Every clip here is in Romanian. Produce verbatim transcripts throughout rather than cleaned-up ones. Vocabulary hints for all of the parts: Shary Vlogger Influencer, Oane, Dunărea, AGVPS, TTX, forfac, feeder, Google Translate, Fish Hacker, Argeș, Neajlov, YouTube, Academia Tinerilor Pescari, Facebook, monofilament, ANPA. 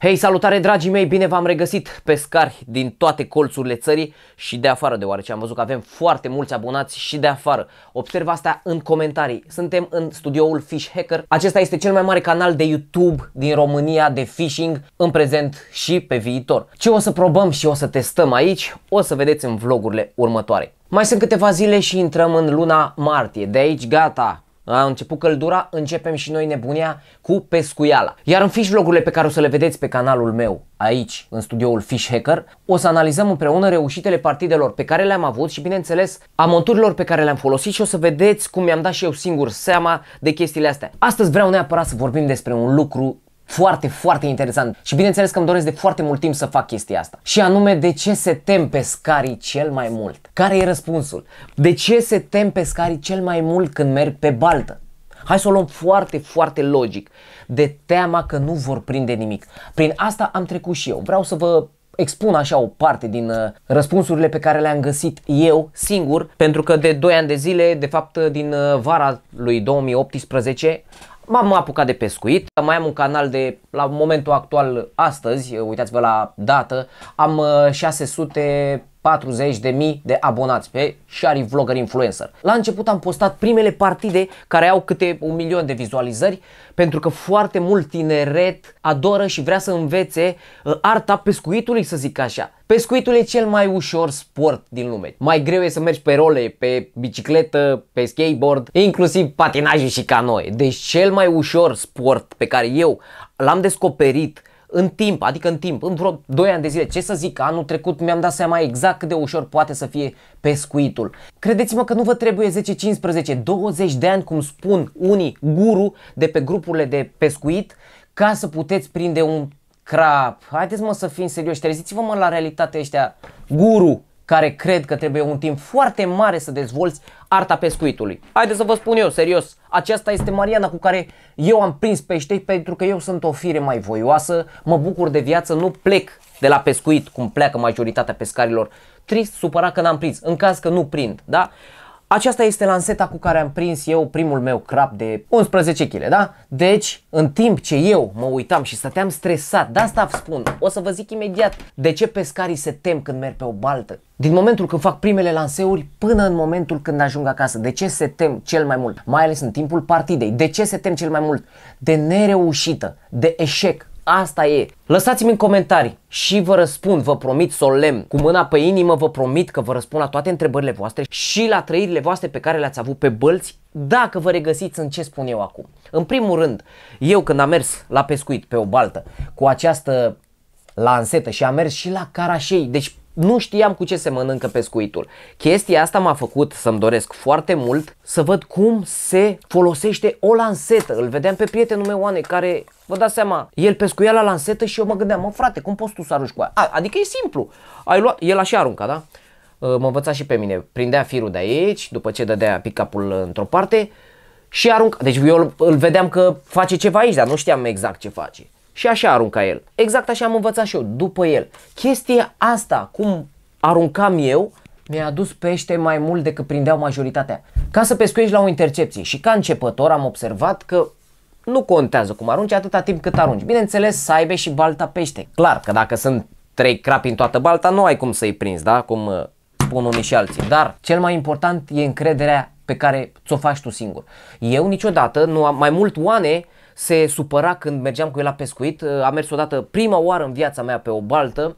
Hei, salutare dragii mei, bine v-am regăsit, pescari din toate colțurile țării și de afară, deoarece am văzut că avem foarte mulți abonați și de afară. Observ asta în comentarii. Suntem în studioul Fish Hacker. Acesta este cel mai mare canal de YouTube din România de fishing în prezent și pe viitor. Ce o să probăm și o să testăm aici, o să vedeți în vlogurile următoare. Mai sunt câteva zile și intrăm în luna martie. De aici gata! A început căldura, începem și noi nebunia cu pescuiala. Iar în fish vlogurile pe care o să le vedeți pe canalul meu, aici, în studioul Fish Hacker, o să analizăm împreună reușitele partidelor pe care le-am avut și, bineînțeles, a monturilor pe care le-am folosit și o să vedeți cum mi-am dat și eu singur seama de chestiile astea. Astăzi vreau neapărat să vorbim despre un lucru foarte, foarte interesant și bineînțeles că îmi doresc de foarte mult timp să fac chestia asta. Și anume, de ce se tem pescarii cel mai mult? Care e răspunsul? De ce se tem pescarii cel mai mult când merg pe baltă? Hai să o luăm foarte, foarte logic. De teama că nu vor prinde nimic. Prin asta am trecut și eu. Vreau să vă expun așa o parte din uh, răspunsurile pe care le-am găsit eu singur, pentru că de doi ani de zile, de fapt din uh, vara lui două mii optsprezece, m-am apucat de pescuit. Mai am un canal de, la momentul actual, astăzi, uitați-vă la dată, am șase sute patruzeci de mii de abonați pe Shary Vlogger Influencer. La început am postat primele partide care au câte un milion de vizualizări, pentru că foarte mult tineret adoră și vrea să învețe arta pescuitului, să zic așa. Pescuitul e cel mai ușor sport din lume. Mai greu e să mergi pe role, pe bicicletă, pe skateboard, inclusiv patinaj și canoe. Deci cel mai ușor sport pe care eu l-am descoperit în timp, adică în timp, în vreo doi ani de zile, ce să zic, anul trecut mi-am dat seama exact cât de ușor poate să fie pescuitul. Credeți-mă că nu vă trebuie zece, cincisprezece, douăzeci de ani, cum spun unii guru de pe grupurile de pescuit, ca să puteți prinde un crap. Haideți mă să fim serioși, treziți-vă mă la realitate ăștia guru care cred că trebuie un timp foarte mare să dezvolți arta pescuitului. Haideți să vă spun eu, serios, aceasta este Mariana cu care eu am prins pește, pentru că eu sunt o fire mai voioasă, mă bucur de viață, nu plec de la pescuit cum pleacă majoritatea pescarilor. Trist, supărat că n-am prins, în caz că nu prind, da? Aceasta este lanseta cu care am prins eu primul meu crab de unsprezece kilograme, da? Deci, în timp ce eu mă uitam și stăteam stresat, de asta vă spun, o să vă zic imediat de ce pescarii se tem când merg pe o baltă. Din momentul când fac primele lanseuri până în momentul când ajung acasă. De ce se tem cel mai mult? Mai ales în timpul partidei. De ce se tem cel mai mult? De nereușită, de eșec. Asta e. Lăsați-mi în comentarii și vă răspund, vă promit solemn, cu mâna pe inimă vă promit că vă răspund la toate întrebările voastre și la trăirile voastre pe care le-ați avut pe bălți, dacă vă regăsiți în ce spun eu acum. În primul rând, eu când am mers la pescuit pe o baltă cu această lansetă și am mers și la carașei, deci nu știam cu ce se mănâncă pescuitul. Chestia asta m-a făcut să-mi doresc foarte mult să văd cum se folosește o lansetă. Îl vedeam pe prietenul meu, Oane, care, vă dați seama, el pescuia la lansetă și eu mă gândeam, mă frate, cum poți tu să arunci cu aia? A, adică e simplu, ai luat, el așa arunca, da? Mă învăța și pe mine, prindea firul de aici, după ce dădea pick-up-ul într-o parte și arunca. Deci eu îl vedeam că face ceva aici, dar nu știam exact ce face. Și așa arunca el. Exact așa am învățat și eu, după el. Chestia asta, cum aruncam eu, mi-a adus pește mai mult decât prindeau majoritatea. Ca să pescuiești la o intercepție și ca începător am observat că nu contează cum arunci atâta timp cât arunci. Bineînțeles să aibă și balta pește. Clar că dacă sunt trei crapi în toată balta nu ai cum să-i prinzi, da? Cum spun unii și alții. Dar cel mai important e încrederea pe care ți-o faci tu singur. Eu niciodată nu am, mai mult Oane se supăra când mergeam cu el la pescuit. Am mers odată prima oară în viața mea pe o baltă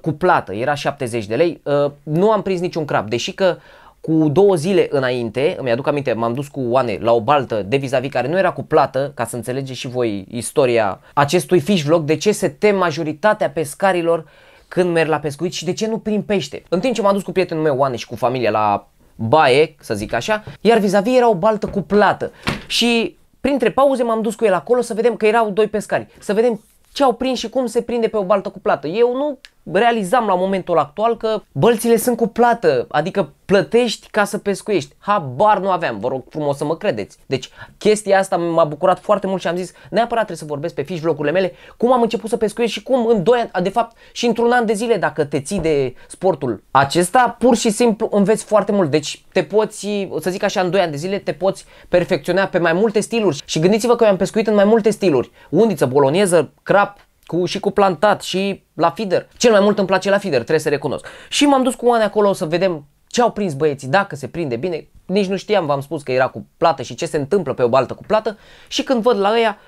cu plată, era șaptezeci de lei, nu am prins niciun crab, deși că cu două zile înainte, îmi aduc aminte, m-am dus cu Oane la o baltă de vis-a-vis care nu era cu plată, ca să înțelegeți și voi istoria acestui fish vlog, de ce se tem majoritatea pescarilor când merg la pescuit și de ce nu prind pește. În timp ce m-am dus cu prietenul meu Oane și cu familia la baie, să zic așa, iar vis-a-vis era o baltă cu plată și printre pauze m-am dus cu el acolo să vedem că erau doi pescari, să vedem ce au prins și cum se prinde pe o baltă cu plată. Eu nu realizam la momentul actual că bălțile sunt cu plată, adică plătești ca să pescuiești. Habar nu aveam, vă rog frumos să mă credeți. Deci chestia asta m-a bucurat foarte mult și am zis neapărat trebuie să vorbesc pe fish vlogurile mele cum am început să pescuiesc și cum în doi ani, de fapt și într-un an de zile, dacă te ții de sportul acesta, pur și simplu înveți foarte mult. Deci te poți, să zic așa, în doi ani de zile te poți perfecționa pe mai multe stiluri. Și gândiți-vă că eu am pescuit în mai multe stiluri. Undiță, boloneză, crap, Cu, și cu plantat și la feeder. Cel mai mult îmi place la feeder, trebuie să recunosc. Și m-am dus cu oane acolo să vedem ce au prins băieții, dacă se prinde bine. Nici nu știam, v-am spus că era cu plată și ce se întâmplă pe o baltă cu plată. Și când văd la ăia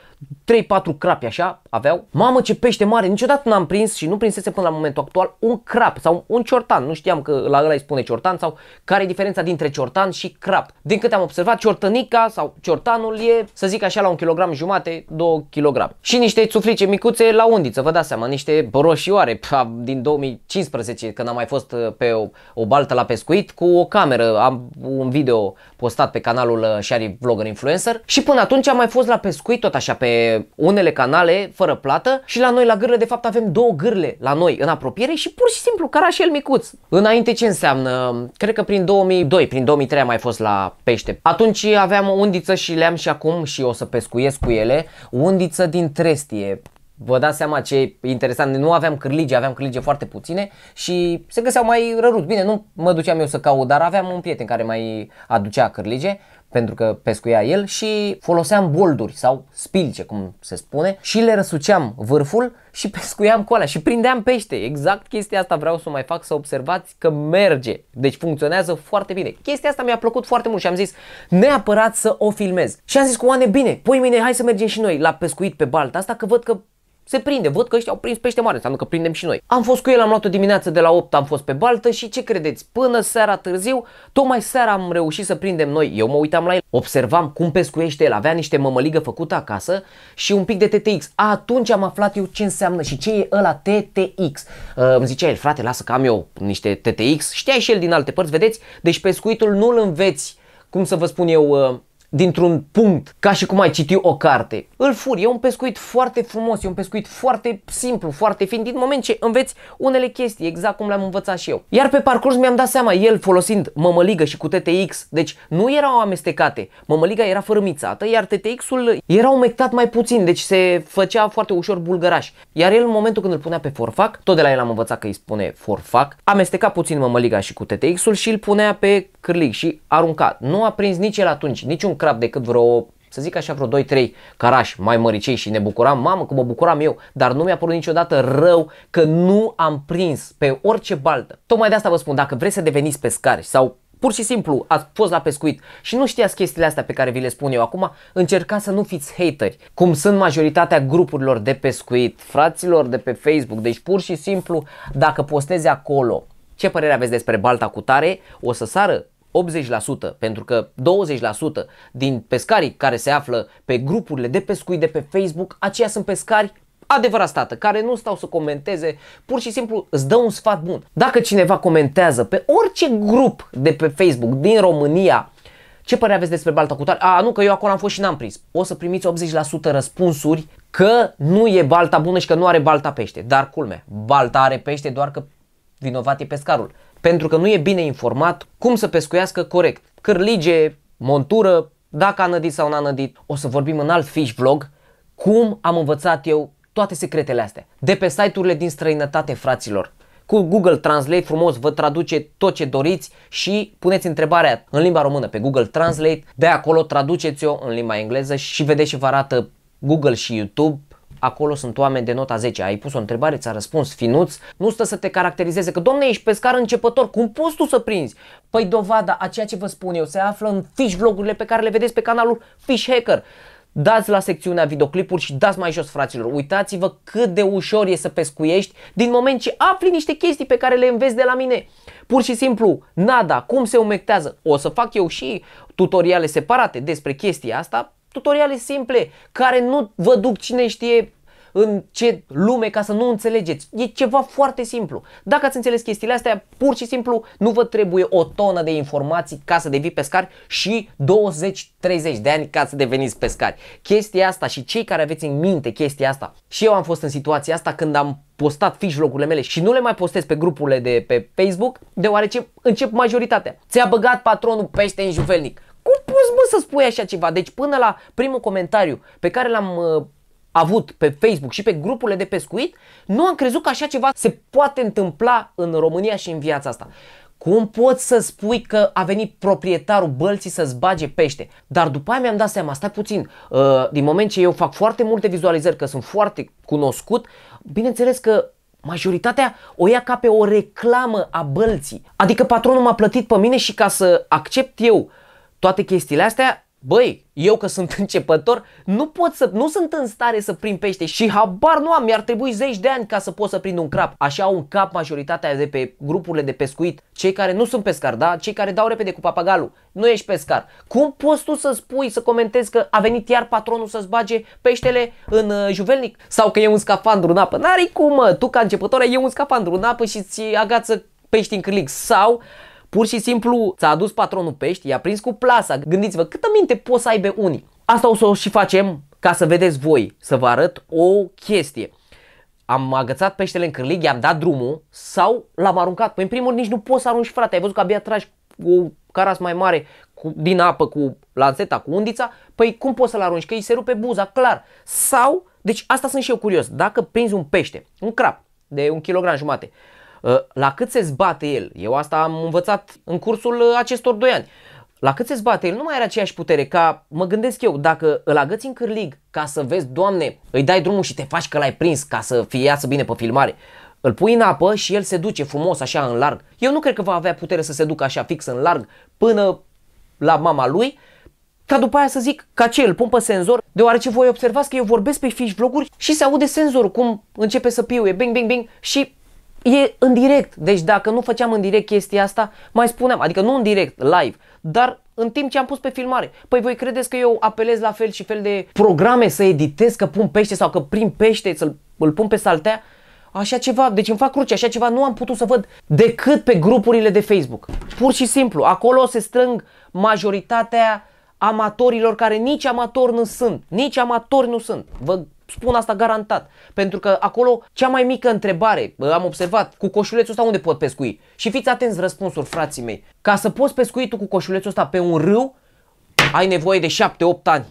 trei patru crapi așa aveau, mamă ce pește mare, niciodată n-am prins și nu prinsese până la momentul actual un crap sau un ciortan. Nu știam că la ăla îi spune ciortan sau care e diferența dintre ciortan și crap. Din câte am observat, ciortănica sau ciortanul e, să zic așa, la un kilogram jumate, două kilograme. Și niște țuflice micuțe la undiță, vă dați seama, niște roșioare pă, din două mii cincisprezece, când am mai fost pe o, o baltă la pescuit cu o cameră. Am un video postat pe canalul Shary Vlogger Influencer și până atunci am mai fost la pescuit tot așa pe unele canale fără plată și la noi la gârle, de fapt avem două gârle la noi în apropiere și pur și simplu carașel micuț. Înainte ce înseamnă, cred că prin două mii doi, prin două mii trei am mai fost la pește. Atunci aveam o undiță și le am și acum și o să pescuiesc cu ele, o undiță din trestie. Vă dați seama ce e interesant, nu aveam cârlige, aveam cârlige foarte puține și se găseau mai răruți. Bine, nu mă duceam eu să caut, dar aveam un prieten care mai aducea cârlige, pentru că pescuia el, și foloseam bolduri sau spilce, cum se spune, și le răsuceam vârful și pescuiam cu alea și prindeam pește. Exact chestia asta vreau să o mai fac, să observați că merge. Deci funcționează foarte bine. Chestia asta mi-a plăcut foarte mult și am zis neapărat să o filmez. Și am zis cu oane, bine, poi mine, hai să mergem și noi la pescuit pe balta asta, că văd că se prinde, văd că ăștia au prins pește mare, înseamnă că prindem și noi. Am fost cu el, am luat o dimineață de la opt, am fost pe baltă și ce credeți, până seara târziu, tocmai seara am reușit să prindem noi. Eu mă uitam la el, observam cum pescuiește el, avea niște mămăligă făcută acasă și un pic de T T X. Atunci am aflat eu ce înseamnă și ce e ăla T T X. Uh, îmi zicea el, frate, lasă că am eu niște T T X, știa și el din alte părți, vedeți? Deci pescuitul nu-l înveți, cum să vă spun eu... Uh, dintr-un punct, ca și cum ai citi o carte. Îl furi, e un pescuit foarte frumos, e un pescuit foarte simplu, foarte fin, din moment ce înveți unele chestii, exact cum le-am învățat și eu. Iar pe parcurs mi-am dat seama, el folosind mămăligă și cu T T X, deci nu erau amestecate, mămăliga era fărâmițată, iar T T X-ul era umectat mai puțin, deci se făcea foarte ușor bulgăraș. Iar el, în momentul când îl punea pe forfac, tot de la el am învățat că îi spune forfac, amesteca puțin mămăliga și cu T T X-ul și îl punea pe cârlig și arunca. Nu a prins nici el atunci niciun crab, decât vreo, să zic așa, vreo doi trei carași mai măricei și ne bucuram, mamă cum mă bucuram eu, dar nu mi-a părut niciodată rău că nu am prins pe orice baltă. Tocmai de asta vă spun, dacă vreți să deveniți pescari sau pur și simplu ați fost la pescuit și nu știați chestiile astea pe care vi le spun eu acum, încercați să nu fiți hateri, cum sunt majoritatea grupurilor de pescuit, fraților de pe Facebook. Deci pur și simplu, dacă postezi acolo ce părere aveți despre balta cu tare, o să sară optzeci la sută, pentru că douăzeci la sută din pescarii care se află pe grupurile de pescuit de pe Facebook, aceia sunt pescari adevărat stată, care nu stau să comenteze, pur și simplu îți dă un sfat bun. Dacă cineva comentează pe orice grup de pe Facebook din România, ce părere aveți despre balta cu tare? A, nu, că eu acolo am fost și n-am prins. O să primiți optzeci la sută răspunsuri că nu e balta bună și că nu are balta pește. Dar culme, balta are pește, doar că vinovat e pescarul, pentru că nu e bine informat cum să pescuiască corect. Cârlige, montură, dacă a nădit sau n-a nădit. O să vorbim în alt fish vlog cum am învățat eu toate secretele astea de pe site-urile din străinătate, fraților. Cu Google Translate frumos vă traduce tot ce doriți și puneți întrebarea în limba română pe Google Translate, de acolo traduceți-o în limba engleză și vedeți ce vă arată Google și YouTube. Acolo sunt oameni de nota zece, ai pus o întrebare, ți-a răspuns finuț, nu stă să te caracterizeze că domne ești pescar începător, cum poți tu să prinzi? Păi dovada a ceea ce vă spun eu se află în fish vlogurile pe care le vedeți pe canalul Fish Hacker. Dați la secțiunea videoclipuri și dați mai jos, fraților, uitați-vă cât de ușor e să pescuiești din moment ce afli niște chestii pe care le înveți de la mine. Pur și simplu, nada, cum se umectează, o să fac eu și tutoriale separate despre chestia asta. Tutoriale simple care nu vă duc cine știe în ce lume ca să nu înțelegeți. E ceva foarte simplu. Dacă ați înțeles chestiile astea, pur și simplu nu vă trebuie o tonă de informații ca să devii pescari și douăzeci treizeci de ani ca să deveniți pescari. Chestia asta și cei care aveți în minte chestia asta. Și eu am fost în situația asta când am postat fish vlogurile mele și nu le mai postez pe grupurile de pe Facebook, deoarece încep majoritatea. Ți-a băgat patronul pește în jufelnic. Cum poți, mă, să spui așa ceva? Deci până la primul comentariu pe care l-am uh, avut pe Facebook și pe grupurile de pescuit, nu am crezut că așa ceva se poate întâmpla în România și în viața asta. Cum poți să spui că a venit proprietarul bălții să-ți bage pește? Dar după aia mi-am dat seama, stai puțin, uh, din moment ce eu fac foarte multe vizualizări, că sunt foarte cunoscut, bineînțeles că majoritatea o ia ca pe o reclamă a bălții. Adică patronul m-a plătit pe mine și ca să accept eu toate chestiile astea, băi, eu că sunt începător, nu pot să, nu sunt în stare să prind pește și habar nu am, mi-ar trebui zeci de ani ca să pot să prind un crab. Așa au în cap majoritatea de pe grupurile de pescuit, cei care nu sunt pescari, da? Cei care dau repede cu papagalul, nu ești pescar. Cum poți tu să spui, să comentezi că a venit iar patronul să-ți bage peștele în uh, juvelnic? Sau că e un scafandru în apă? N-are cum, mă. Tu ca începător e un scafandru în apă și ți agață pești în cârlig. Sau pur și simplu ți-a adus patronul pești, i-a prins cu plasa. Gândiți-vă câtă minte pot să aibă unii. Asta o să o și facem ca să vedeți voi, să vă arăt o chestie. Am agățat peștele în cârlig, i-am dat drumul sau l-am aruncat. Păi în primul rând nici nu poți să arunci, frate, ai văzut că abia tragi o caras mai mare cu, din apă cu lanseta, cu undița. Păi cum poți să-l arunci? Că îi se rupe buza, clar. Sau, deci asta sunt și eu curios, dacă prinzi un pește, un crab de un kilogram jumate, la cât se zbate el? Eu asta am învățat în cursul acestor doi ani. La cât se zbate el nu mai are aceeași putere. Ca, mă gândesc eu, dacă îl agăți în cârlig ca să vezi, Doamne, îi dai drumul și te faci că l-ai prins ca să fie iasă bine pe filmare, îl pui în apă și el se duce frumos așa în larg. Eu nu cred că va avea putere să se ducă așa fix în larg până la mama lui, ca după aia să zic ca ce, îl pun pe senzor, deoarece voi observați că eu vorbesc pe fish vloguri și se aude senzorul cum începe să piuie, bing, bing, bing, și e în direct, deci dacă nu făceam în direct chestia asta, mai spuneam, adică nu în direct, live, dar în timp ce am pus pe filmare. Păi voi credeți că eu apelez la fel și fel de programe să editez că pun pește sau că prim pește, să-l îl pun pe saltea, așa ceva, deci îmi fac cruce, așa ceva nu am putut să văd decât pe grupurile de Facebook. Pur și simplu, acolo se strâng majoritatea amatorilor care nici amatori nu sunt, nici amatori nu sunt, vă spun asta garantat, pentru că acolo cea mai mică întrebare, am observat, cu coșulețul ăsta unde pot pescui? Și fiți atenți răspunsuri, frații mei, ca să poți pescui tu cu coșulețul ăsta pe un râu, ai nevoie de șapte opt ani.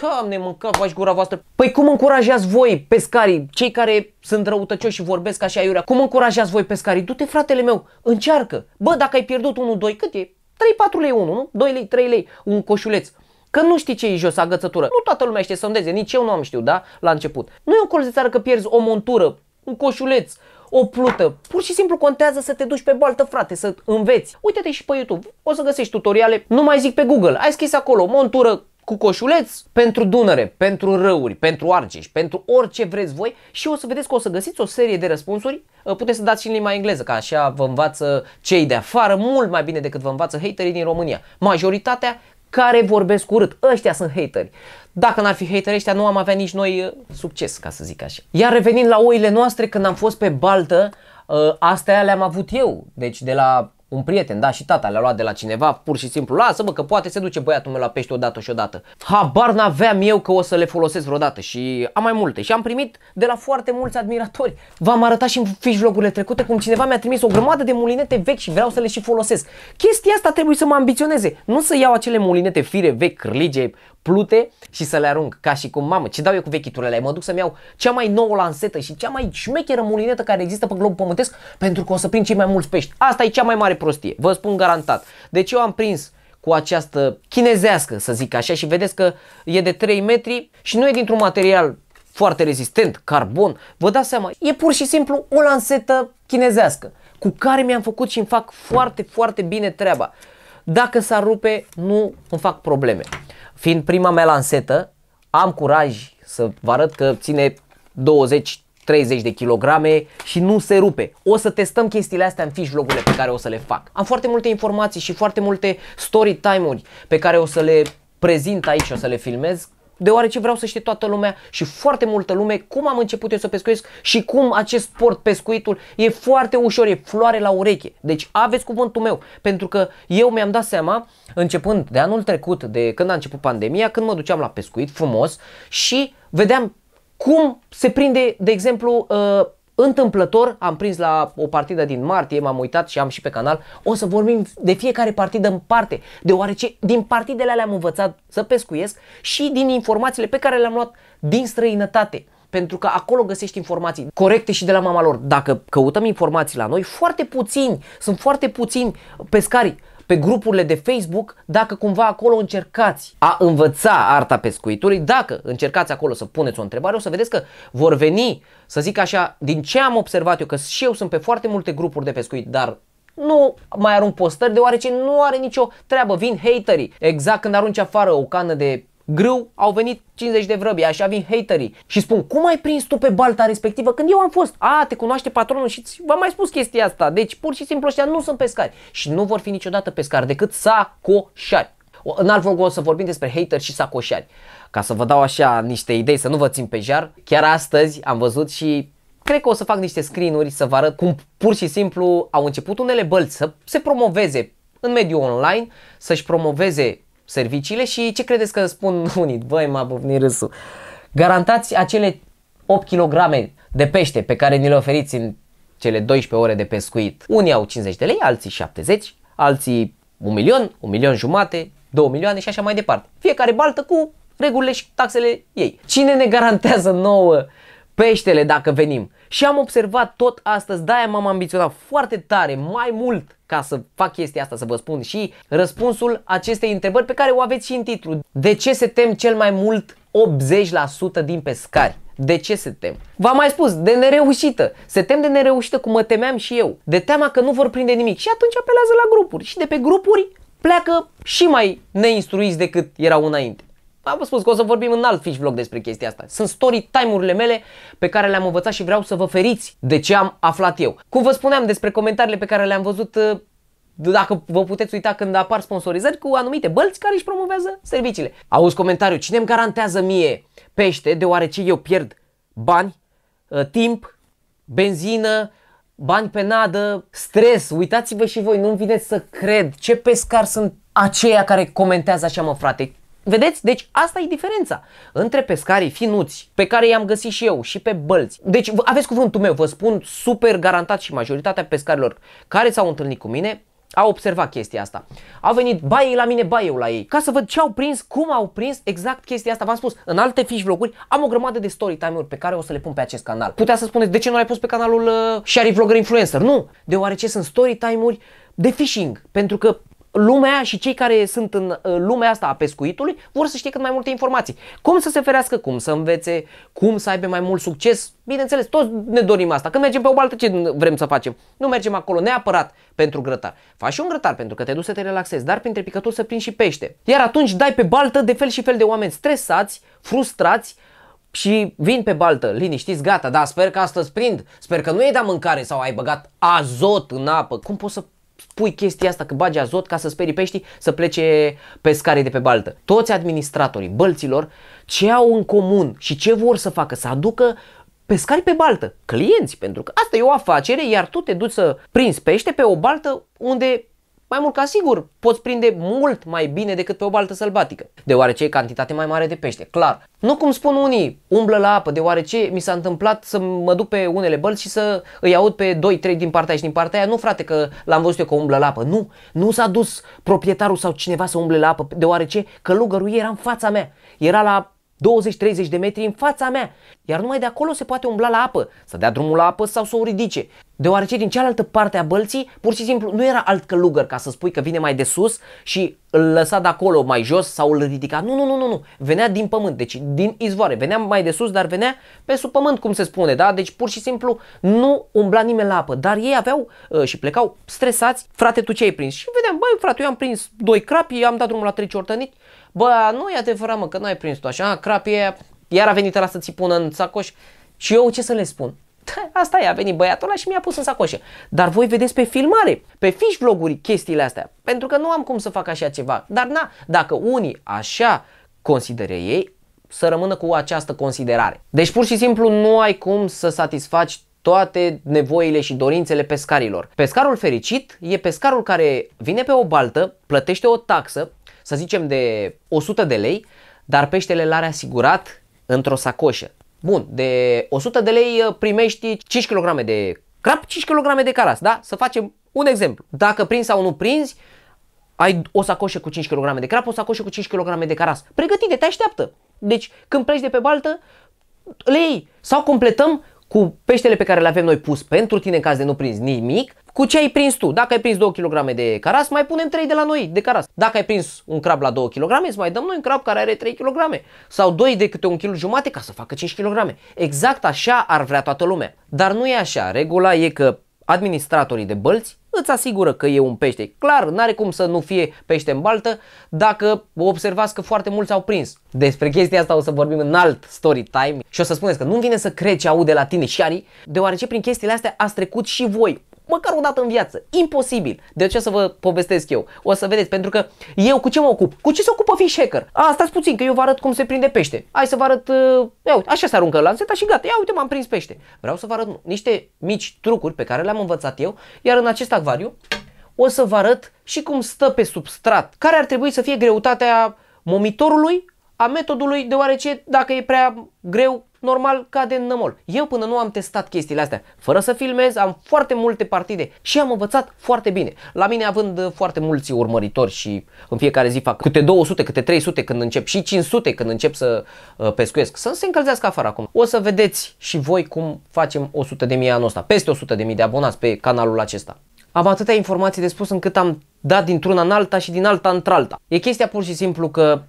Doamne, mâncați v-aș gura voastră. Păi cum încurajați voi pescarii, cei care sunt răutăcioși și vorbesc așa iurea, cum încurajați voi pescarii? Du-te, fratele meu, încearcă. Bă, dacă ai pierdut unu doi, cât e? trei patru lei unul, nu? doi lei, trei lei, un coșuleț. Că nu știi ce e jos, agățătură. Nu toată lumea știe să sondeze, nici eu nu am știut, da? La început. Nu e un colț de țară că pierzi o montură, un coșuleț, o plută. Pur și simplu contează să te duci pe baltă, frate, să înveți. Uite-te și pe YouTube, o să găsești tutoriale, nu mai zic pe Google. Ai scris acolo montură cu coșuleț pentru Dunăre, pentru râuri, pentru Argeș, pentru orice vreți voi și o să vedeți că o să găsiți o serie de răspunsuri. Puteți să dați și în limba engleză, că așa vă învață cei de afară mult mai bine decât vă învață haterii din România. Majoritatea care vorbesc urât. Ăștia sunt hateri. Dacă n-ar fi hateri ăștia, nu am avea nici noi succes, ca să zic așa. Iar revenind la oile noastre, când am fost pe baltă, astea le-am avut eu. Deci de la un prieten, da, și tata le-a luat de la cineva, pur și simplu, lasă-mă că poate se duce băiatul meu la pește odată și odată. Habar n-aveam eu că o să le folosesc vreodată și am mai multe și am primit de la foarte mulți admiratori. V-am arătat și în fish vlogurile trecute cum cineva mi-a trimis o grămadă de mulinete vechi și vreau să le și folosesc. Chestia asta trebuie să mă ambiționeze, nu să iau acele mulinete fire vechi, cârlige, plute și să le arunc ca și cum, mamă, ce dau eu cu vechiturile, mă duc să-mi iau cea mai nouă lansetă și cea mai șmecheră mulinetă care există pe globul pământesc pentru că o să prind cei mai mulți pești. Asta e cea mai mare prostie, vă spun garantat. Deci eu am prins cu această chinezească, să zic așa, și vedeți că e de trei metri și nu e dintr-un material foarte rezistent, carbon, vă dați seama, e pur și simplu o lansetă chinezească cu care mi-am făcut și îmi fac foarte, foarte bine treaba. Dacă s-ar rupe, nu îmi fac probleme. Fiind prima mea lansetă, am curaj să vă arăt că ține douăzeci treizeci de kilograme și nu se rupe. O să testăm chestiile astea în fish vlogurile pe care o să le fac. Am foarte multe informații și foarte multe story time-uri pe care o să le prezint aici și o să le filmez, deoarece vreau să știe toată lumea și foarte multă lume cum am început eu să pescuiesc și cum acest sport, pescuitul, e foarte ușor, e floare la ureche. Deci aveți cuvântul meu, pentru că eu mi-am dat seama, începând de anul trecut, de când a început pandemia, când mă duceam la pescuit frumos și vedeam cum se prinde, de exemplu, întâmplător, am prins la o partidă din martie, m-am uitat și am și pe canal, o să vorbim de fiecare partidă în parte, deoarece din partidele alea am învățat să pescuiesc și din informațiile pe care le-am luat din străinătate, pentru că acolo găsești informații corecte și de la mama lor. Dacă căutăm informații la noi, foarte puțini, sunt foarte puțini pescari pe grupurile de Facebook dacă cumva acolo încercați a învăța arta pescuitului, dacă încercați acolo să puneți o întrebare, o să vedeți că vor veni, să zic așa, din ce am observat eu, că și eu sunt pe foarte multe grupuri de pescuit, dar nu mai arunc postări deoarece nu are nicio treabă, vin haterii. Exact când arunci afară o cană de grâu, au venit cincizeci de vrăbi, așa vin haterii și spun: cum ai prins tu pe balta respectivă când eu am fost? A, te cunoaște patronul și v-am mai spus chestia asta, deci pur și simplu ăștia nu sunt pescari și nu vor fi niciodată pescari decât sacoșari. În alt vlog o să vorbim despre hateri și sacoșari, ca să vă dau așa niște idei, să nu vă țin pe jar. Chiar astăzi am văzut și cred că o să fac niște screen-uri să vă arăt cum pur și simplu au început unele bălți să se promoveze în mediul online, să-și promoveze serviciile și ce credeți că spun unii? Băi, m-a bufnit râsul. Garantați acele opt kilograme de pește pe care ni le oferiți în cele douăsprezece ore de pescuit. Unii au cincizeci de lei, alții șaptezeci, alții un milion, un milion jumate, două milioane și așa mai departe. Fiecare baltă cu regulile și taxele ei. Cine ne garantează nouă peștele dacă venim? Și am observat tot astăzi, de-aia m-am ambiționat foarte tare, mai mult, ca să fac chestia asta, să vă spun și răspunsul acestei întrebări pe care o aveți și în titlu. De ce se tem cel mai mult optzeci la sută din pescari? De ce se tem? V-am mai spus, de nereușită. Se tem de nereușită, cum mă temeam și eu. De teama că nu vor prinde nimic și atunci apelează la grupuri. Și de pe grupuri pleacă și mai neinstruiți decât erau înainte. Am spus că o să vorbim în alt Fish Vlog despre chestia asta. Sunt story time-urile mele pe care le-am învățat și vreau să vă feriți de ce am aflat eu. Cum vă spuneam despre comentariile pe care le-am văzut, dacă vă puteți uita, când apar sponsorizări cu anumite bălți care își promovează serviciile. Auzi comentariul: cine îmi garantează mie pește deoarece eu pierd bani, timp, benzină, bani pe nadă, stres. Uitați-vă și voi, nu-mi vine să cred ce pescari sunt aceia care comentează așa, mă frate. Vedeți? Deci asta e diferența între pescarii finuți, pe care i-am găsit și eu și pe bălți. Deci aveți cuvântul meu, vă spun super garantat, și majoritatea pescarilor care s-au întâlnit cu mine au observat chestia asta. Au venit baie la mine, baie la ei, ca să văd ce au prins, cum au prins, exact chestia asta. V-am spus, în alte Fish Vloguri am o grămadă de story time-uri pe care o să le pun pe acest canal. Putea să spuneți: de ce nu l-ai pus pe canalul uh, Shary Vlogger Influencer? Nu, deoarece sunt story time-uri de fishing, pentru că lumea și cei care sunt în lumea asta a pescuitului vor să știe cât mai multe informații. Cum să se ferească, cum să învețe, cum să aibă mai mult succes. Bineînțeles, toți ne dorim asta. Când mergem pe o baltă, ce vrem să facem? Nu mergem acolo neapărat pentru grătar. Faci și un grătar pentru că te duci să te relaxezi, dar printre picături să prinzi și pește. Iar atunci dai pe baltă de fel și fel de oameni stresați, frustrați, și vin pe baltă liniștiți: gata, da, sper că astăzi prind, sper că nu e dat mâncare sau ai băgat azot în apă. Cum poți să pui chestia asta, că bagi azot, ca să sperii peștii să plece pescarii de pe baltă? Toți administratorii bălților ce au în comun și ce vor să facă? Să aducă pescarii pe baltă, clienți, pentru că asta e o afacere, iar tu te duci să prinzi pește pe o baltă unde mai mult ca sigur poți prinde mult mai bine decât pe o baltă sălbatică, deoarece e cantitate mai mare de pește, clar. Nu cum spun unii, umblă la apă, deoarece mi s-a întâmplat să mă duc pe unele bălți și să îi aud pe doi trei din partea aia și din partea aia: nu frate, că l-am văzut eu că umblă la apă. Nu, nu s-a dus proprietarul sau cineva să umble la apă, deoarece călugărul era în fața mea, era la douăzeci treizeci de metri în fața mea, iar numai de acolo se poate umbla la apă, să dea drumul la apă sau să o ridice, deoarece din cealaltă parte a bălții pur și simplu nu era alt călugăr ca să spui că vine mai de sus și îl lăsa de acolo mai jos sau îl ridica. Nu, nu, nu, nu, nu, venea din pământ, deci din izvoare, venea mai de sus, dar venea pe sub pământ, cum se spune, da? Deci pur și simplu nu umbla nimeni la apă, dar ei aveau uh, și plecau stresați: frate, tu ce ai prins? Și vedeam: băi frate, eu am prins doi crapi, am dat drumul la trei ciortăniți. Bă, nu e adevărat, mă, că nu ai prins tu așa, crapie, iar a venit ăla să ți pună în sacoș. Și eu ce să le spun? Asta e, a venit băiatul ăla și mi-a pus în sacoșe. Dar voi vedeți pe filmare, pe Fish Vloguri, chestiile astea, pentru că nu am cum să fac așa ceva. Dar na, dacă unii așa consideră ei, să rămână cu această considerare. Deci pur și simplu nu ai cum să satisfaci toate nevoile și dorințele pescarilor. Pescarul fericit e pescarul care vine pe o baltă, plătește o taxă, să zicem de o sută de lei, dar peștele l-are asigurat într-o sacoșă. Bun, de o sută de lei primești cinci kilograme de crap, cinci kilograme de caras, da? Să facem un exemplu. Dacă prinzi sau nu prinzi, ai o sacoșă cu cinci kilograme de crap, o sacoșă cu cinci kilograme de caras. Pregătite, te așteaptă. Deci când pleci de pe baltă, le iei. Sau completăm cu peștele pe care le avem noi pus pentru tine în caz de nu prinzi nimic, cu ce ai prins tu. Dacă ai prins două kilograme de caras, mai punem trei de la noi de caras. Dacă ai prins un crab la două kilograme, îți mai dăm noi un crab care are trei kilograme sau doi de câte un virgulă cinci kilograme ca să facă cinci kilograme. Exact așa ar vrea toată lumea. Dar nu e așa. Regula e că administratorii de bălți îți asigură că e un pește. Clar, n-are cum să nu fie pește în baltă dacă observați că foarte mulți au prins. Despre chestia asta o să vorbim în alt story time și o să spuneți că nu-mi vine să cred ce aud de la tine, Shary, deoarece prin chestiile astea ați trecut și voi. Măcar o dată în viață. Imposibil. De ce să vă povestesc eu? O să vedeți, pentru că eu cu ce mă ocup? Cu ce se ocupă Fish Hacker? A, stați puțin că eu vă arăt cum se prinde pește. Hai să vă arăt, uh, ia uite, așa se aruncă lanseta și gata, ia uite, m-am prins pește. Vreau să vă arăt niște mici trucuri pe care le-am învățat eu, iar în acest acvariu o să vă arăt și cum stă pe substrat, care ar trebui să fie greutatea momitorului, a metodului, deoarece dacă e prea greu, normal cade în nămol. Eu până nu am testat chestiile astea, fără să filmez, am foarte multe partide și am învățat foarte bine. La mine, având foarte mulți urmăritori și în fiecare zi fac câte două sute, câte trei sute când încep și cinci sute când încep să pescuiesc, să se încălzească afară acum. O să vedeți și voi cum facem o sută de mii anul ăsta, peste o sută de mii de abonați pe canalul acesta. Am atâtea informații de spus încât am dat dintr-una în alta și din alta într-alta. E chestia pur și simplu că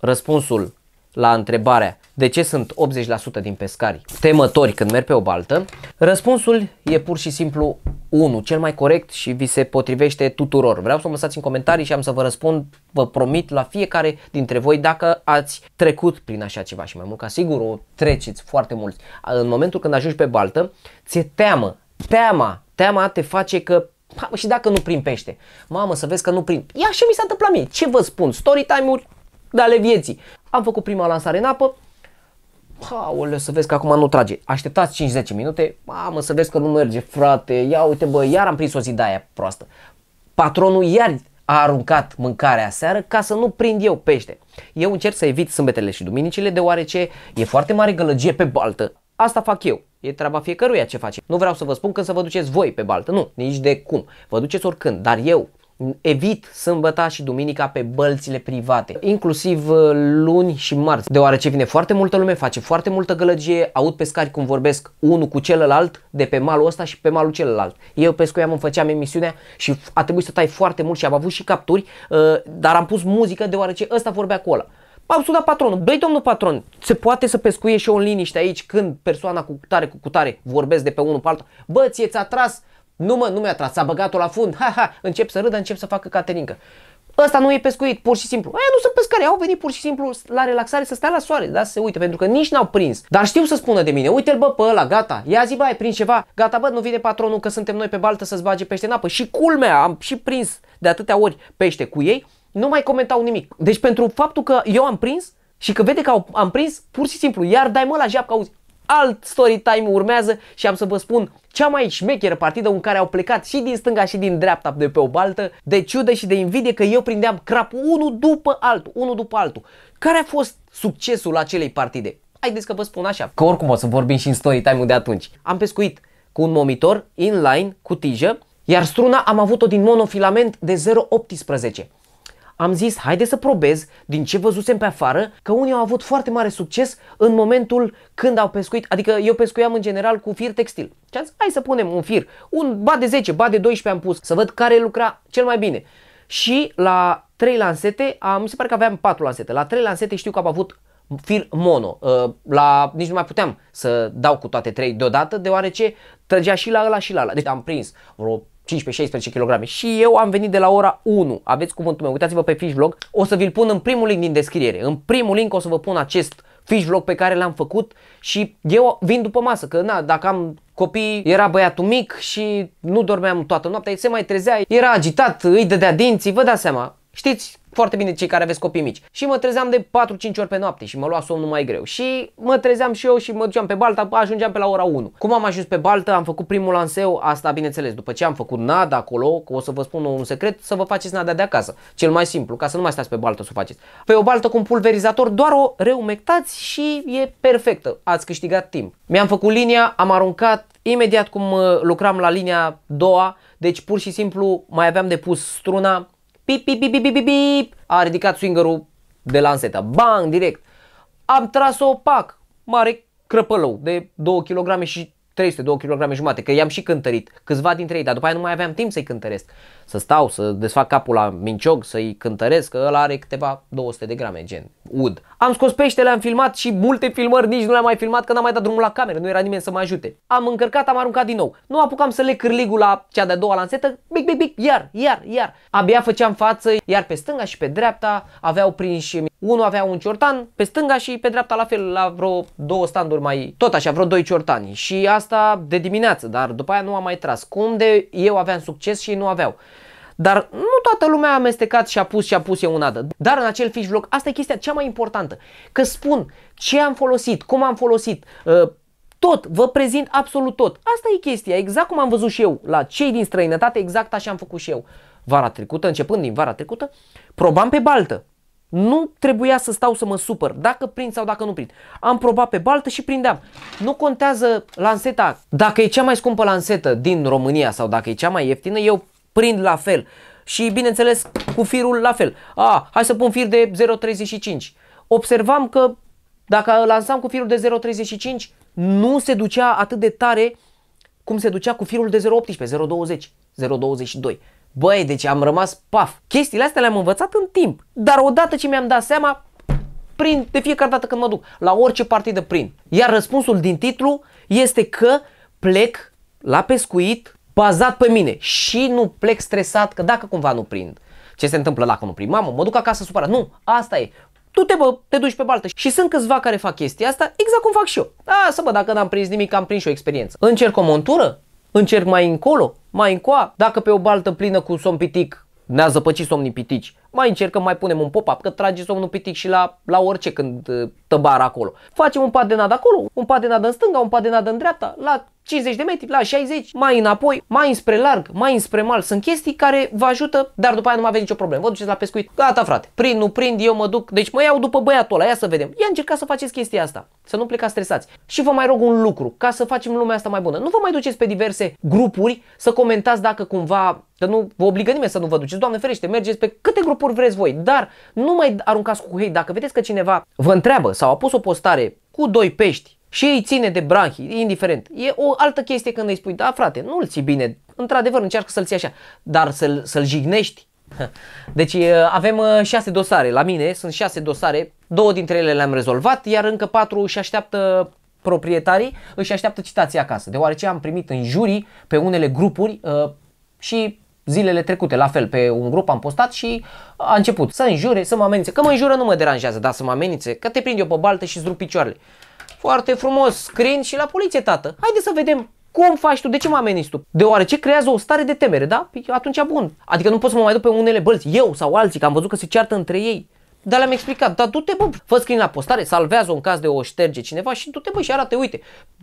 răspunsul la întrebarea de ce sunt optzeci la sută din pescari temători când merg pe o baltă, răspunsul e pur și simplu unul, cel mai corect și vi se potrivește tuturor. Vreau să mă lăsați în comentarii și am să vă răspund, vă promit, la fiecare dintre voi dacă ați trecut prin așa ceva și mai mult ca sigur o treceți foarte mulți. În momentul când ajungi pe baltă, ți-e teamă, teama, teama te face că mamă, și dacă nu prind pește, mamă să vezi că nu prind. Ia și mi s-a întâmplat mie, ce vă spun, story time-uri de ale vieții. Am făcut prima lansare în apă, aoleu, să vezi că acum nu trage, așteptați cinci-zece minute, mamă să vezi că nu merge frate, ia uite bă, iar am prins o zi de aia proastă. Patronul iar a aruncat mâncarea seară ca să nu prind eu pește. Eu încerc să evit sâmbetele și duminicile deoarece e foarte mare gălăgie pe baltă. Asta fac eu, e treaba fiecăruia ce face. Nu vreau să vă spun că să vă duceți voi pe baltă, nu, nici de cum, vă duceți oricând, dar eu evit sâmbăta și duminica pe bălțile private, inclusiv luni și marți, deoarece vine foarte multă lume, face foarte multă gălăgie, aud pescari cum vorbesc unul cu celălalt de pe malul ăsta și pe malul celălalt. Eu pescuiam, îmi făceam emisiunea și a trebuit să tai foarte mult și am avut și capturi, dar am pus muzică deoarece ăsta vorbea cu ăla. Am sunat patronul, băi domnul patron, se poate să pescuie și eu în liniște aici când persoana cu cutare cu cutare vorbesc de pe unul pe altul? Bă, ție ți-a tras? Nu mă, nu mi-a tras, s-a băgat-o la fund, ha, ha, încep să râdă, încep să facă caterincă. Ăsta nu e pescuit, pur și simplu. Aia nu sunt pescari, au venit pur și simplu la relaxare să stea la soare, da, să se uite, pentru că nici n-au prins. Dar știu să spună de mine, uite-l bă pe ăla, gata, ia zi bă, ai prins ceva, gata bă, nu vine patronul că suntem noi pe baltă să-ți bage pește în apă. Și culmea, am și prins de atâtea ori pește cu ei, nu mai comentau nimic. Deci pentru faptul că eu am prins și că vede că am prins, pur și simplu, iar dai mă la japcă, auzi. Alt story time urmează și am să vă spun cea mai șmecheră partidă în care au plecat și din stânga și din dreapta de pe o baltă de ciudă și de invidie că eu prindeam crap unul după altul, unul după altul. Care a fost succesul acelei partide? Haideți că vă spun așa, că oricum o să vorbim și în story time-ul de atunci. Am pescuit cu un momitor inline cu tijă, iar struna am avut-o din monofilament de zero virgulă optsprezece. Am zis, haide să probez din ce văzusem pe afară, că unii au avut foarte mare succes în momentul când au pescuit, adică eu pescuiam în general cu fir textil. Și am zis, hai să punem un fir, un ba de zece, ba de doisprezece am pus, să văd care lucra cel mai bine. Și la trei lansete, am, mi se pare că aveam patru lansete, la trei lansete știu că am avut fir mono, la, nici nu mai puteam să dau cu toate trei deodată, deoarece trăgea și la ăla și la ăla. Deci am prins vreo cincisprezece-șaisprezece kilograme și eu am venit de la ora unu, aveți cuvântul meu, uitați-vă pe Fish Vlog, o să vi-l pun în primul link din descriere, în primul link o să vă pun acest Fish Vlog pe care l-am făcut și eu vin după masă, că na, dacă am copii, era băiatul mic și nu dormeam toată noaptea, se mai trezea, era agitat, îi dădea dinții, vă dați seama, știți foarte bine cei care aveți copii mici. Și mă trezeam de patru-cinci ori pe noapte și mă lua somnul mai greu. Și mă trezeam și eu și mă duceam pe baltă, ajungeam pe la ora unu. Cum am ajuns pe baltă? Am făcut primul lanseu, asta bineînțeles, după ce am făcut nada acolo, o să vă spun un secret, să vă faceți nada de acasă. Cel mai simplu, ca să nu mai stați pe baltă să o faceți. Pe o baltă cu un pulverizator, doar o reumectați și e perfectă. Ați câștigat timp. Mi-am făcut linia, am aruncat imediat cum lucram la linia doua, deci pur și simplu mai aveam de pus struna. Pip, pip, pip, pip, pip, pip, a ridicat swingerul de lanseta, bang, direct, am tras-o, pac, mare crăpălău de două kilograme și trei sute, două kilograme jumate, că i-am și cântărit câțiva dintre ei, dar după aia nu mai aveam timp să-i cântăresc, să stau, să desfac capul la minciog, să-i cântăresc, că ăla are câteva două sute de grame, gen ud. Am scos peștele, am filmat și multe filmări, nici nu le-am mai filmat, că n-am mai dat drumul la cameră, nu era nimeni să mă ajute. Am încărcat, am aruncat din nou, nu apucam să le cârligul la cea de-a doua lansetă, bic, bic, bic, iar, iar, iar. Abia făceam față, iar pe stânga și pe dreapta aveau prinși, unul avea un ciortan pe stânga și pe dreapta la fel, la vreo două standuri mai, tot așa, vreo doi ciortani. Și asta de dimineață, dar după aia nu am mai tras. Cum de eu aveam succes și nu aveau. Dar nu toată lumea a amestecat și a pus și a pus eu în adă. Dar în acel fish vlog, asta e chestia cea mai importantă. Că spun ce am folosit, cum am folosit, tot, vă prezint absolut tot. Asta e chestia, exact cum am văzut și eu la cei din străinătate, exact așa am făcut și eu. Vara trecută, începând din vara trecută, probam pe baltă. Nu trebuia să stau să mă supăr dacă prind sau dacă nu prind. Am probat pe baltă și prindeam. Nu contează lanseta. Dacă e cea mai scumpă lansetă din România sau dacă e cea mai ieftină, eu prind la fel. Și bineînțeles cu firul la fel. A, hai să pun fir de zero virgulă treizeci și cinci. Observam că dacă lansam cu firul de zero virgulă treizeci și cinci nu se ducea atât de tare cum se ducea cu firul de zero virgulă optsprezece, zero virgulă douăzeci, zero virgulă douăzeci și doi. Băi, deci am rămas paf. Chestiile astea le-am învățat în timp, dar odată ce mi-am dat seama, prind de fiecare dată când mă duc, la orice partidă prind. Iar răspunsul din titlu este că plec la pescuit bazat pe mine și nu plec stresat că dacă cumva nu prind. Ce se întâmplă dacă nu prind? Mamă, mă duc acasă supărat. Nu, asta e. Tu te, bă, te duci pe baltă. Și sunt câțiva care fac chestia asta exact cum fac și eu. A, să bă, dacă n-am prins nimic, am prins și o experiență. Încerc o montură? Încerc mai încolo, mai încoa, dacă pe o baltă plină cu somn pitic ne-a zăpăcit somnii pitici, mai încercăm, mai punem un pop-up, că trage somnul pitic și la, la orice când tăbară acolo. Facem un pat de nadă acolo, un pat de nadă în stânga, un pat de nadă în dreapta, la cincizeci de metri, la șaizeci, mai înapoi, mai înspre larg, mai înspre mal. Sunt chestii care vă ajută, dar după aia nu mai aveți nicio problemă. Vă duceți la pescuit, gata frate, prind, nu prind, eu mă duc, deci mă iau după băiatul ăla, ia să vedem. Ia încercați să faceți chestia asta, să nu plecați stresați. Și vă mai rog un lucru, ca să facem lumea asta mai bună. Nu vă mai duceți pe diverse grupuri să comentați dacă cumva, că nu vă obligă nimeni să nu vă duceți, Doamne ferește, mergeți pe câte grupuri vreți voi, dar nu mai aruncați cu hei. Dacă vedeți că cineva vă întreabă sau a pus o postare cu doi pești și îi ține de branhii, indiferent. E o altă chestie când îi spui, da frate, nu-l ții bine, într-adevăr încearcă să-l ții așa, dar să-l să-l jignești. Deci avem șase dosare, la mine sunt șase dosare, două dintre ele le-am rezolvat, iar încă patru își așteaptă proprietarii, își așteaptă citații acasă, deoarece am primit în jurii pe unele grupuri și zilele trecute, la fel, pe un grup am postat și a început să înjure, să mă amenințe, că mă înjură nu mă deranjează, dar să mă amenințe, că te prind eu pe baltă și-ți rup picioarele. Foarte frumos, screen și la poliție, tată. Haide să vedem cum faci tu, de ce mă ameninți tu? Deoarece creează o stare de temere, da? Atunci bun. Adică nu pot să mă mai duc pe unele bălți, eu sau alții, că am văzut că se ceartă între ei. Dar le-am explicat, dar du-te bă, fă screen la postare, salvează-o în caz de o șterge cineva și du-te bă și arată, uite,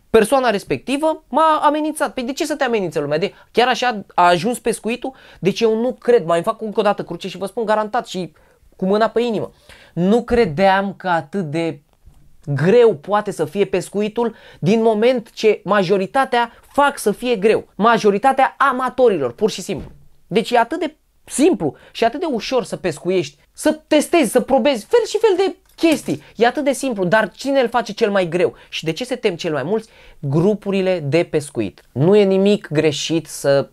persoana respectivă m-a amenințat. Păi de ce să te amenințe lumea? De, chiar așa a ajuns pescuitul? Deci eu nu cred, mai fac încă o dată cruce și vă spun garantat și cu mâna pe inimă. Nu credeam că atât de greu poate să fie pescuitul din moment ce majoritatea fac să fie greu. Majoritatea amatorilor, pur și simplu. Deci e atât de simplu și atât de ușor să pescuiești, să testezi, să probezi fel și fel de chestii. E atât de simplu, dar cine îl face cel mai greu? Și de ce se tem cel mai mulți? Grupurile de pescuit. Nu e nimic greșit să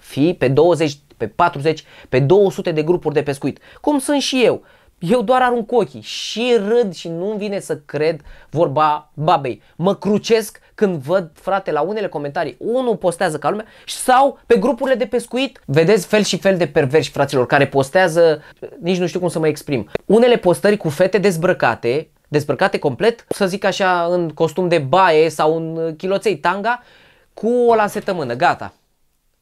fii pe douăzeci, pe patruzeci, pe două sute de grupuri de pescuit. Cum sunt și eu. Eu doar arunc ochii și râd și nu-mi vine să cred vorba babei. Mă crucesc când văd, frate, la unele comentarii, unul postează ca lumea sau pe grupurile de pescuit. Vedeți fel și fel de perverși, fraților, care postează, nici nu știu cum să mă exprim. Unele postări cu fete dezbrăcate, dezbrăcate complet, să zic așa, în costum de baie sau în chiloței tanga, cu o lansetă în mână, gata.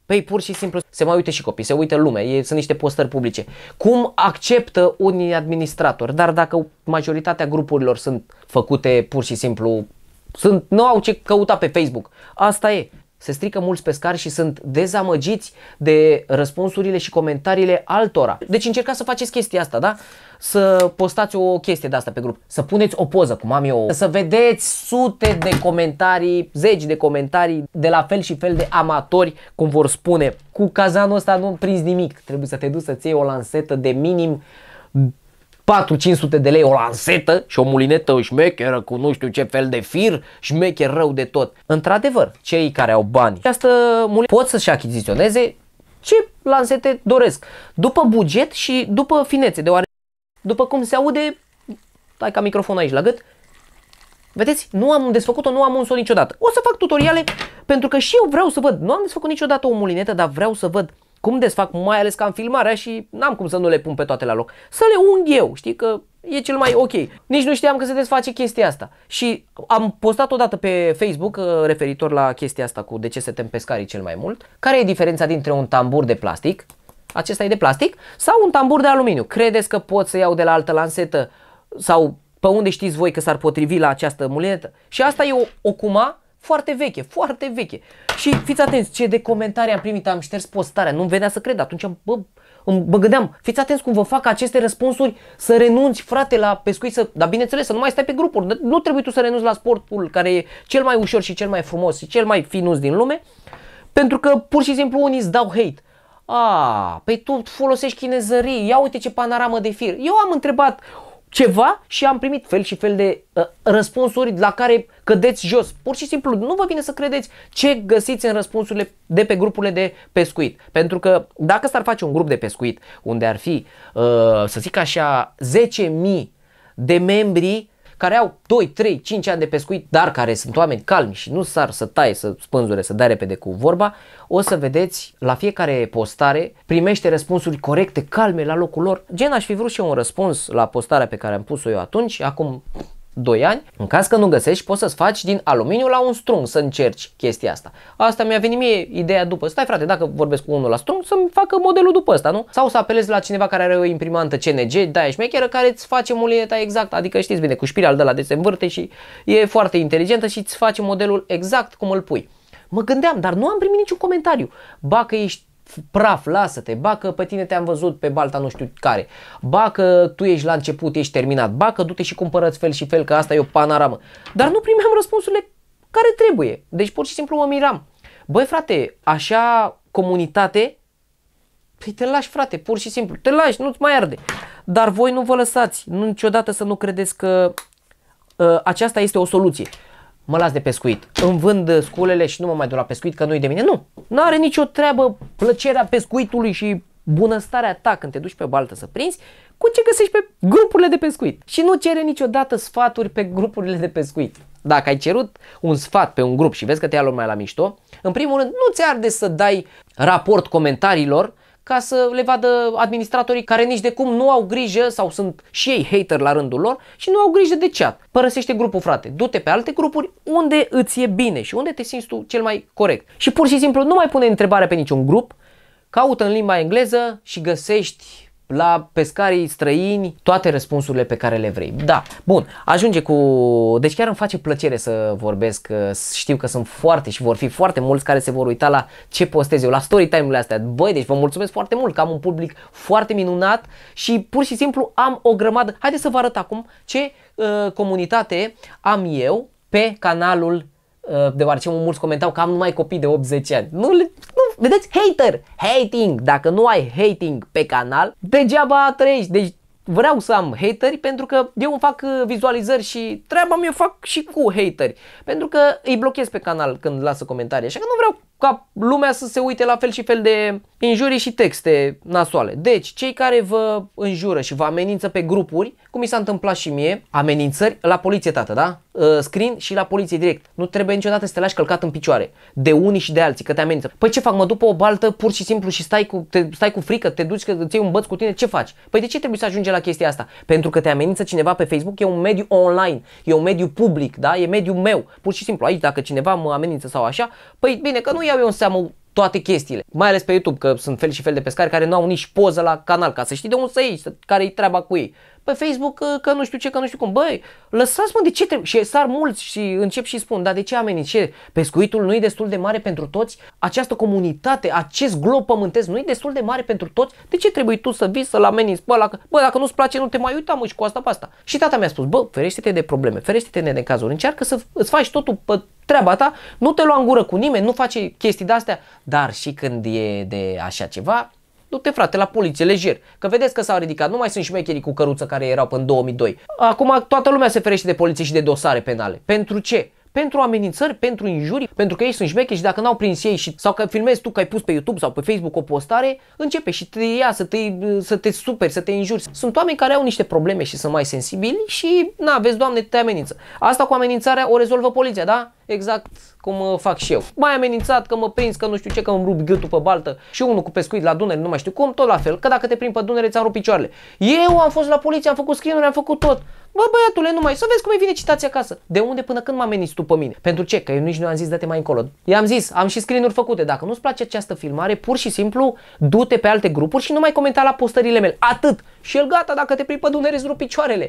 Păi pur și simplu se mai uită și copii, se uită lumea, e, sunt niște postări publice. Cum acceptă unii administratori, dar dacă majoritatea grupurilor sunt făcute pur și simplu, sunt, nu au ce căuta pe Facebook, asta e. Se strică mulți pescari și sunt dezamăgiți de răspunsurile și comentariile altora. Deci încercați să faceți chestia asta, da? Să postați o chestie de asta pe grup, să puneți o poză, cum am eu, să vedeți sute de comentarii, zeci de comentarii de la fel și fel de amatori, cum vor spune. Cu cazanul ăsta nu prinzi nimic, trebuie să te duci să-ți iei o lansetă de minim patru cinci sute de lei o lansetă și o mulinetă șmecheră cu nu știu ce fel de fir, șmecher rău de tot. Într-adevăr, cei care au bani această mulinetă pot să-și achiziționeze ce lansete doresc, după buget și după finețe, deoarece, după cum se aude, dai ca microfonul aici la gât, vedeți, nu am desfăcut-o, nu am uns-o niciodată. O să fac tutoriale pentru că și eu vreau să văd, nu am desfăcut niciodată o mulinetă, dar vreau să văd cum desfac, mai ales că am filmarea și n-am cum să nu le pun pe toate la loc. Să le ung eu, știi că e cel mai ok. Nici nu știam că se desface chestia asta. Și am postat odată pe Facebook referitor la chestia asta cu de ce se tem pescarii cel mai mult. Care e diferența dintre un tambur de plastic, acesta e de plastic, sau un tambur de aluminiu? Credeți că pot să iau de la altă lansetă sau pe unde știți voi că s-ar potrivi la această mulinetă? Și asta e o, o cuma foarte veche, foarte veche. Și fiți atenți ce de comentarii am primit, am șters postarea, nu-mi venea să cred, atunci am, bă, mă gândeam, fiți atenți cum vă fac aceste răspunsuri să renunți, frate, la pescuit, să, dar bineînțeles să nu mai stai pe grupuri, nu trebuie tu să renunți la sportul care e cel mai ușor și cel mai frumos și cel mai finuț din lume, pentru că pur și simplu unii îți dau hate. A, păi tu folosești chinezării, ia uite ce panoramă de fir. Eu am întrebat ceva și am primit fel și fel de uh, răspunsuri la care cădeți jos. Pur și simplu nu vă vine să credeți ce găsiți în răspunsurile de pe grupurile de pescuit. Pentru că dacă s-ar face un grup de pescuit unde ar fi, uh, să zic așa, zece mii de membri care au doi, trei, cinci ani de pescuit, dar care sunt oameni calmi și nu sar să taie, să spânzure, să dea repede cu vorba, o să vedeți la fiecare postare primește răspunsuri corecte, calme, la locul lor. Gen, aș fi vrut și eu un răspuns la postarea pe care am pus-o eu atunci, acum doi ani. În caz că nu găsești, poți să-ți faci din aluminiu la un strung, să încerci chestia asta. Asta mi-a venit mie ideea după. Stai frate, dacă vorbesc cu unul la strung, să-mi facă modelul după asta, nu? Sau să apelezi la cineva care are o imprimantă C N G, de-aia șmecheră, care îți face mulineta exact, adică știți bine, cu spiral de la de se învârte și e foarte inteligentă și îți face modelul exact cum îl pui. Mă gândeam, dar nu am primit niciun comentariu. Ba că ești praf, lasă-te, ba că pe tine te-am văzut pe balta nu știu care, ba că tu ești la început, ești terminat, ba că du-te și cumpărăți fel și fel că asta e o panoramă. Dar nu primeam răspunsurile care trebuie, deci pur și simplu mă miram. Băi frate, așa comunitate, păi te lași frate, pur și simplu, te lași, nu-ți mai arde. Dar voi nu vă lăsați, nu, niciodată să nu credeți că uh, aceasta este o soluție. Mă las de pescuit, îmi vând sculele și nu mă mai duc la pescuit că nu-i de mine. Nu, n-are nicio treabă plăcerea pescuitului și bunăstarea ta când te duci pe baltă să prinzi cu ce găsești pe grupurile de pescuit. Și nu cere niciodată sfaturi pe grupurile de pescuit. Dacă ai cerut un sfat pe un grup și vezi că te ia lumea la mișto, în primul rând nu ți arde să dai raport comentariilor ca să le vadă administratorii care nici de cum nu au grijă sau sunt și ei hater la rândul lor și nu au grijă de chat. Părăsește grupul frate, du-te pe alte grupuri unde îți e bine și unde te simți tu cel mai corect. Și pur și simplu nu mai pune întrebarea pe niciun grup, caută în limba engleză și găsești la pescarii străini toate răspunsurile pe care le vrei. Da, bun, ajunge cu... Deci chiar îmi face plăcere să vorbesc, știu că sunt foarte și vor fi foarte mulți care se vor uita la ce postez eu, la story time-urile astea. Băi, deci vă mulțumesc foarte mult că am un public foarte minunat și pur și simplu am o grămadă. Haideți să vă arăt acum ce uh, comunitate am eu pe canalul, uh, deoarece mulți comentau că am numai copii de optzeci ani. Nu le... Vedeți? Hater! Hating! Dacă nu ai hating pe canal, degeaba trăiești. Deci vreau să am hateri pentru că eu îmi fac vizualizări și treaba mea fac și cu hateri. Pentru că îi blochez pe canal când lasă comentarii. Așa că nu vreau ca lumea să se uite la fel și fel de injurii și texte nasoale. Deci, cei care vă înjură și vă amenință pe grupuri, cum mi s-a întâmplat și mie, amenințări la poliție, tată, da? Screen și la poliție direct. Nu trebuie niciodată să te lași călcat în picioare de unii și de alții, că te amenință. Păi ce fac? Mă duc pe o baltă pur și simplu și stai cu, te, stai cu frică, te duci, că ți iei un băț cu tine, ce faci? Păi de ce trebuie să ajungi la chestia asta? Pentru că te amenință cineva pe Facebook, e un mediu online, e un mediu public, da? E mediul meu. Pur și simplu, aici dacă cineva mă amenință sau așa, păi bine că nu iau eu în seamă toate chestiile, mai ales pe YouTube, că sunt fel și fel de pescari care nu au nici poză la canal, ca să știi de unde să iei, care-i treaba cu ei. Pe Facebook că, că nu știu ce, că nu știu cum. Băi, lăsați-mă, de ce trebuie? Și sar mulți și încep și spun, dar de ce ameninți? Ce? Pescuitul nu e destul de mare pentru toți? Această comunitate, acest glob pământesc nu e destul de mare pentru toți? De ce trebuie tu să vii să-l ameninți? Bă, la... bă, dacă nu-ți place, nu te mai uita, mă, și cu asta pe asta. Și tata mi-a spus, bă, ferește-te de probleme, ferește-te de necazuri, încearcă să îți faci totul pe treaba ta, nu te lua în gură cu nimeni, nu face chestii de-astea, dar și când e de așa ceva, du-te frate la poliție lejer, că vedeți că s-au ridicat, nu mai sunt șmecherii cu căruță care erau până în două mii doi. Acum toată lumea se ferește de poliție și de dosare penale. Pentru ce? Pentru amenințări, pentru injurii, pentru că ei sunt șmecheri și dacă n-au prins ei și, sau că filmezi tu că ai pus pe YouTube sau pe Facebook o postare, începe și te ia să te, să te superi, să te injuri. Sunt oameni care au niște probleme și sunt mai sensibili și na, vezi Doamne, te amenință. Asta cu amenințarea o rezolvă poliția, da? Exact cum fac și eu. M-ai amenințat că mă prins, că nu știu ce, că îmi rup gâtul pe baltă și unul cu pescuit la Dunăre, nu mai știu cum, tot la fel, că dacă te prind pe Dunăre ți-am rupt picioarele. Eu am fost la poliție, am făcut screen-uri, am făcut tot. Bă, băiatule, nu mai, să vezi cum îmi vine citația acasă. De unde până când mă ameninți tu pe mine? Pentru ce? Că eu nici nu am zis dă-te mai încolo. I-am zis, am și screen-uri făcute. Dacă nu-ți place această filmare, pur și simplu du-te pe alte grupuri și nu mai comenta la postările mele. Atât. Și el gata, dacă te prind pe Dunăre îți rup picioarele.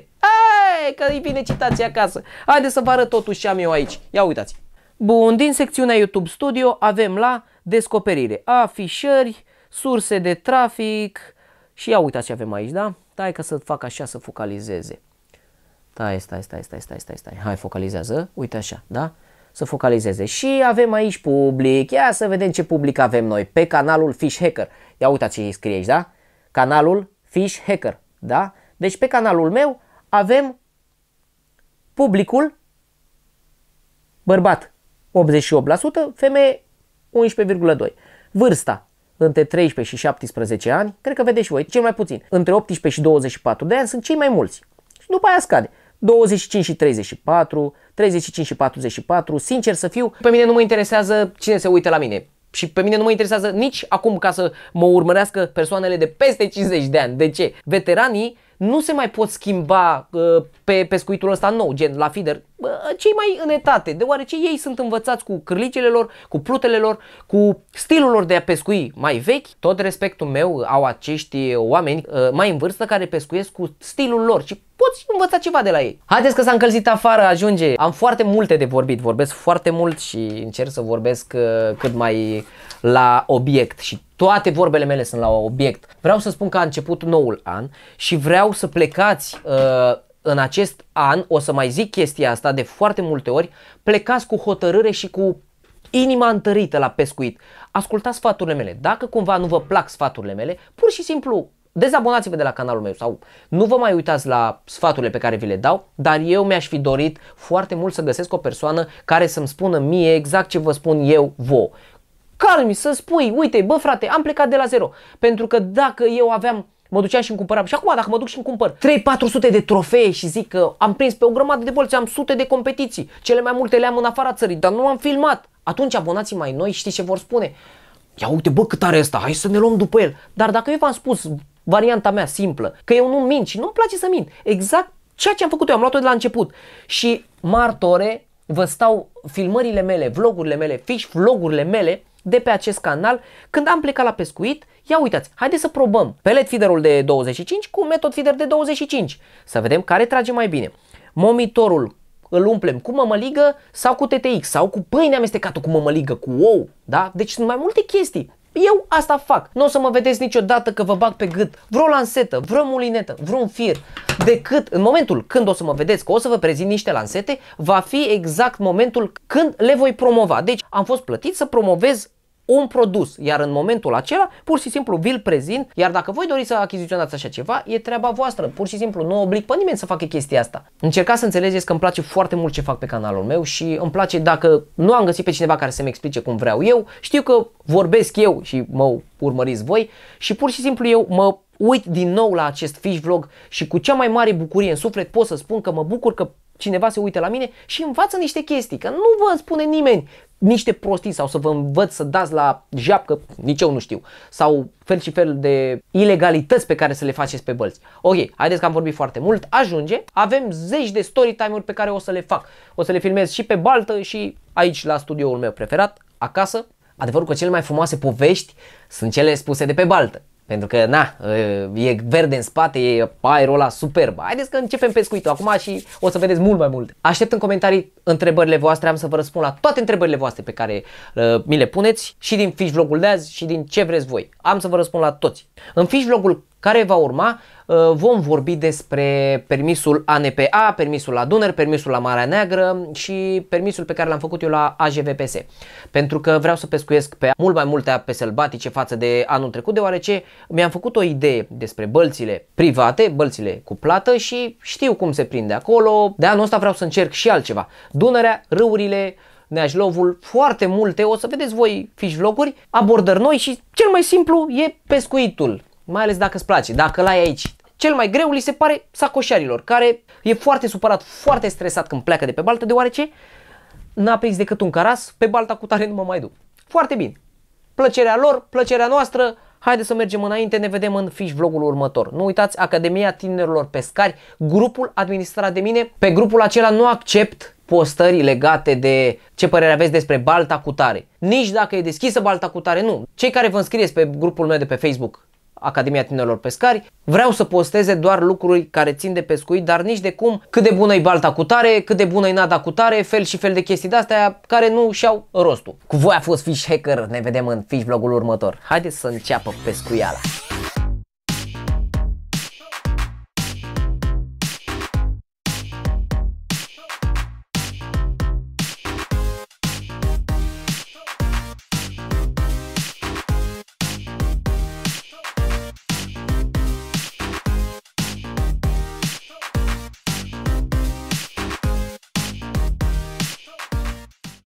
Ei, că îi vine citația acasă. Haideți să vă arăt totuși ce am eu aici. Ia uitați. Bun, din secțiunea YouTube Studio avem la descoperire, afișări, surse de trafic și ia uitați ce avem aici, da? Stai că să fac așa să focalizeze. Stai, stai, stai, stai, stai, stai, stai, hai focalizează, uite așa, da? Să focalizeze și avem aici public, ia să vedem ce public avem noi pe canalul Fish Hacker. Ia uitați ce scrie aici, da? Canalul Fish Hacker, da? Deci pe canalul meu avem publicul bărbat optzeci și opt la sută, femeie unsprezece virgulă doi la sută. Vârsta între treisprezece și șaptesprezece ani, cred că vedeți și voi, cel mai puțin. Între optsprezece și douăzeci și patru de ani sunt cei mai mulți. Și după aia scade. douăzeci și cinci și treizeci și patru, treizeci și cinci și patruzeci și patru, sincer să fiu, pe mine nu mă interesează cine se uită la mine. Și pe mine nu mă interesează nici acum ca să mă urmărească persoanele de peste cincizeci de ani. De ce? Veteranii nu se mai pot schimba uh, pe pescuitul ăsta nou, gen la feeder, uh, cei mai în etate, deoarece ei sunt învățați cu cârlicele lor, cu plutele lor, cu stilul lor de a pescui mai vechi. Tot respectul meu au acești oameni uh, mai în vârstă care pescuiesc cu stilul lor și poți învăța ceva de la ei. Haideți că s-a încălzit afară, ajunge. Am foarte multe de vorbit, vorbesc foarte mult și încerc să vorbesc uh, cât mai la obiect și toate vorbele mele sunt la obiect. Vreau să spun că a început noul an și vreau să plecați uh, în acest an, o să mai zic chestia asta de foarte multe ori, plecați cu hotărâre și cu inima întărită la pescuit. Ascultați sfaturile mele, dacă cumva nu vă plac sfaturile mele, pur și simplu dezabonați-vă de la canalul meu sau nu vă mai uitați la sfaturile pe care vi le dau, dar eu mi-aș fi dorit foarte mult să găsesc o persoană care să-mi spună mie exact ce vă spun eu vouă. Calmi, să spui, uite, bă frate, am plecat de la zero, pentru că dacă eu aveam, mă duceam și îmi cumpăram și acum dacă mă duc și îmi cumpăr trei patru sute de trofee și zic că am prins pe o grămadă de bolți, am sute de competiții, cele mai multe le-am în afara țării, dar nu am filmat, atunci abonații mai noi știți ce vor spune? Ia uite bă cât are ăsta, hai să ne luăm după el, dar dacă eu v-am spus varianta mea simplă, că eu nu mint și nu-mi place să mint, exact ceea ce am făcut eu, am luat-o de la început și martore vă stau filmările mele, vlogurile mele, fish vlogurile mele de pe acest canal, când am plecat la pescuit, ia uitați, haideți să probăm pellet feederul de douăzeci și cinci cu method feeder de douăzeci și cinci, să vedem care trage mai bine. Momitorul îl umplem cu mămăligă sau cu T T X sau cu pâine amestecată cu mămăligă, cu ou, da? Deci sunt mai multe chestii. Eu asta fac. Nu o să mă vedeți niciodată că vă bag pe gât vreo lansetă, vreo mulinetă, vreun fir, decât în momentul când o să mă vedeți că o să vă prezint niște lansete, va fi exact momentul când le voi promova. Deci am fost plătit să promovez un produs, iar în momentul acela pur și simplu vi-l prezint, iar dacă voi doriți să achiziționați așa ceva, e treaba voastră, pur și simplu nu oblig pe nimeni să facă chestia asta. Încercați să înțelegeți că îmi place foarte mult ce fac pe canalul meu și îmi place dacă nu am găsit pe cineva care să-mi explice cum vreau eu, știu că vorbesc eu și mă urmăriți voi și pur și simplu eu mă uit din nou la acest fish vlog și cu cea mai mare bucurie în suflet pot să spun că mă bucur că cineva se uită la mine și învață niște chestii, că nu vă spune nimeni niște prostii sau să vă învăț să dați la japcă, nici eu nu știu, sau fel și fel de ilegalități pe care să le faceți pe bălți. Ok, haideți că am vorbit foarte mult, ajunge, avem zeci de story time-uri pe care o să le fac, o să le filmez și pe baltă și aici la studioul meu preferat, acasă. Adevărul că cele mai frumoase povești sunt cele spuse de pe baltă. Pentru că, na, e verde în spate, e aerul ăla superb. Haideți că începem pescuitul acum și o să vedeți mult mai mult. Aștept în comentarii întrebările voastre, am să vă răspund la toate întrebările voastre pe care uh, mi le puneți și din fish vlogul de azi și din ce vreți voi. Am să vă răspund la toți. În fish vlogul care va urma, vom vorbi despre permisul A N P A, permisul la Dunăre, permisul la Marea Neagră și permisul pe care l-am făcut eu la A G V P S. Pentru că vreau să pescuiesc pe mult mai multe ape sălbatice față de anul trecut, deoarece mi-am făcut o idee despre bălțile private, bălțile cu plată, și știu cum se prinde acolo. De anul ăsta vreau să încerc și altceva. Dunărea, râurile, Neajlovul, foarte multe, o să vedeți voi fish vloguri, abordări noi, și cel mai simplu e pescuitul, mai ales dacă îți place, dacă l-ai aici. Cel mai greu li se pare sacoșarilor, care e foarte supărat, foarte stresat când pleacă de pe baltă, deoarece n-a prins decât un caras, pe balta cu tare nu mă mai duc. Foarte bine, plăcerea lor, plăcerea noastră, haideți să mergem înainte, ne vedem în fish vlogul următor. Nu uitați, Academia Tinerilor Pescari, grupul administrat de mine. Pe grupul acela nu accept postări legate de ce părere aveți despre balta cu tare. Nici dacă e deschisă balta cu tare, nu. Cei care vă înscrieți pe grupul meu de pe Facebook, Academia Tinerilor Pescari, vreau să posteze doar lucruri care țin de pescuit, dar nici de cum cât de bună e balta cu tare, cât de bună e nada cu tare, fel și fel de chestii de-astea care nu și-au rostul. Cu voi a fost Fish Hacker, ne vedem în fish vlogul următor. Haideți să înceapă pescuiala!